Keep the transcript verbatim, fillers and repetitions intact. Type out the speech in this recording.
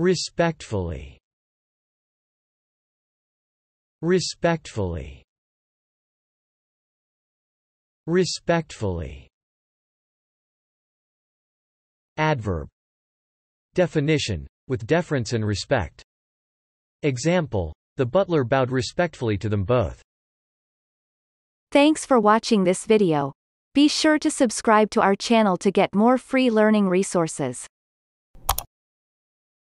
Respectfully. Respectfully. Respectfully. Adverb. Definition: with deference and respect. Example: the butler bowed respectfully to them both. Thanks for watching this video. Be sure to subscribe to our channel to get more free learning resources.